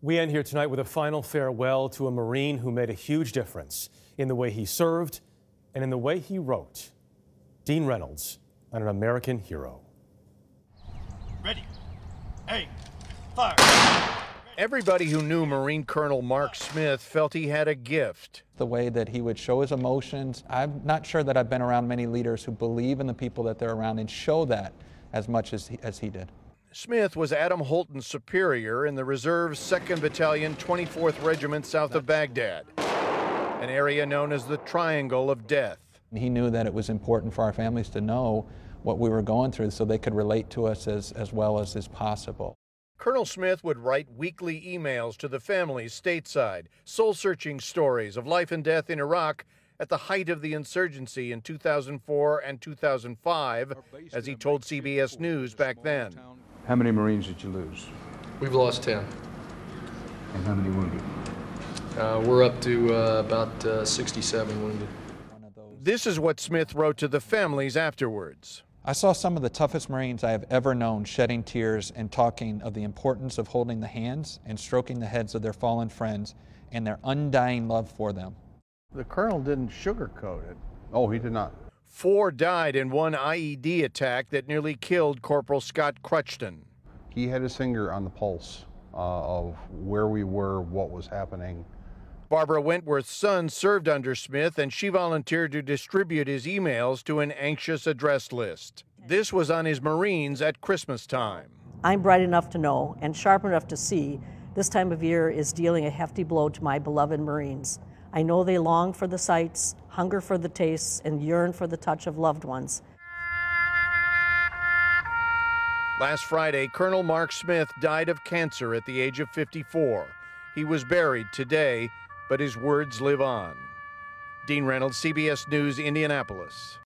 We end here tonight with a final farewell to a Marine who made a huge difference in the way he served and in the way he wrote. Dean Reynolds on An American Hero. Ready, aim, fire. Everybody who knew Marine Colonel Mark Smith felt he had a gift. The way that he would show his emotions. I'm not sure that I've been around many leaders who believe in the people that they're around and show that as much as he did. Smith was Adam Holton's superior in the Reserve 2nd Battalion, 24th Regiment south of Baghdad, an area known as the Triangle of Death. He knew that it was important for our families to know what we were going through so they could relate to us as well as is possible. Colonel Smith would write weekly emails to the families stateside, soul-searching stories of life and death in Iraq at the height of the insurgency in 2004 and 2005, as he told CBS News back then. How many Marines did you lose? We've lost 10. And how many wounded? We're up to about 67 wounded. This is what Smith wrote to the families afterwards. I saw some of the toughest Marines I have ever known shedding tears and talking of the importance of holding the hands and stroking the heads of their fallen friends and their undying love for them. The colonel didn't sugarcoat it. Oh, he did not. 4 died in one IED attack that nearly killed Corporal Scott Crutchton. He had his finger on the pulse of where we were, what was happening. Barbara Wentworth's son served under Smith, and she volunteered to distribute his emails to an anxious address list. This was on his Marines at Christmas time. I'm bright enough to know and sharp enough to see this time of year is dealing a hefty blow to my beloved Marines. I know they long for the sights, hunger for the tastes, and yearn for the touch of loved ones. Last Friday, Colonel Mark Smith died of cancer at the age of 54. He was buried today, but his words live on. Dean Reynolds, CBS News, Indianapolis.